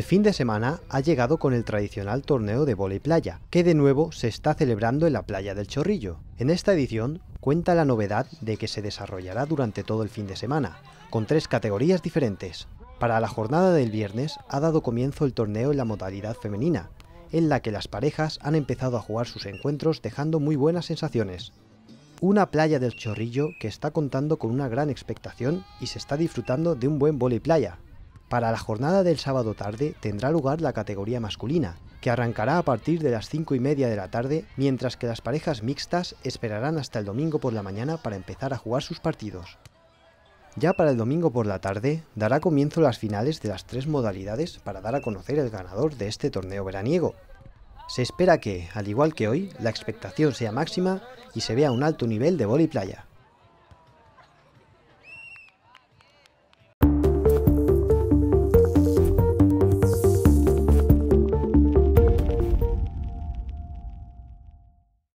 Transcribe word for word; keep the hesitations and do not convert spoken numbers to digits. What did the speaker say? El fin de semana ha llegado con el tradicional torneo de vóley playa, que de nuevo se está celebrando en la playa del Chorrillo. En esta edición cuenta la novedad de que se desarrollará durante todo el fin de semana, con tres categorías diferentes. Para la jornada del viernes ha dado comienzo el torneo en la modalidad femenina, en la que las parejas han empezado a jugar sus encuentros dejando muy buenas sensaciones. Una playa del Chorrillo que está contando con una gran expectación y se está disfrutando de un buen vóley playa. Para la jornada del sábado tarde tendrá lugar la categoría masculina, que arrancará a partir de las cinco y media de la tarde, mientras que las parejas mixtas esperarán hasta el domingo por la mañana para empezar a jugar sus partidos. Ya para el domingo por la tarde dará comienzo las finales de las tres modalidades para dar a conocer el ganador de este torneo veraniego. Se espera que, al igual que hoy, la expectación sea máxima y se vea un alto nivel de vóley playa.